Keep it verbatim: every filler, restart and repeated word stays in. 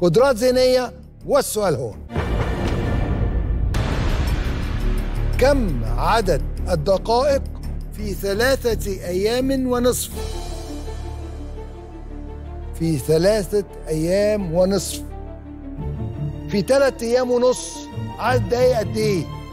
قدرات ذهنية. والسؤال هون: كم عدد الدقائق في ثلاثة أيام ونصف؟ في ثلاثة أيام ونصف في ثلاثة أيام ونص عدد دقايق قد إيه؟